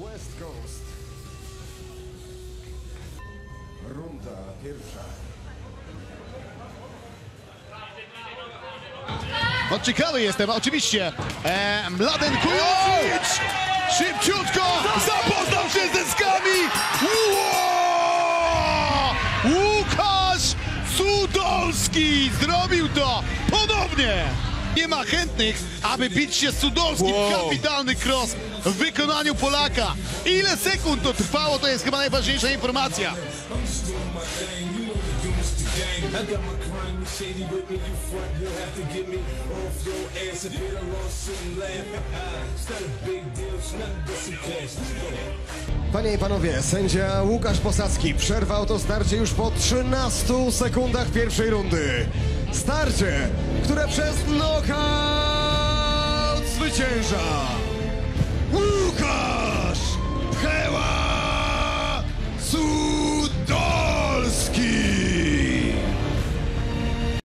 West Coast. Runda pierwsza. No, ciekawy jestem, oczywiście. Mladen Kujowicz! Szybciutko zapoznał się ze skami! Łukasz Sudolski zrobił to ponownie! Nie ma chętnych, aby bić się z Sudolskim. Kapitalny cross w wykonaniu Polaka. Ile sekund to trwało, to jest chyba najważniejsza informacja. I got my crime shady with me, you front, you'll have to get me off your ass and hit a lawsuit and laugh. It's not a big deal, it's nothing but some cash, let's go. Panie i panowie, sędzia Łukasz Posadzki przerwał to starcie już po 13 sekundach pierwszej rundy. Starcie, które przez knockout zwycięża Łukasz!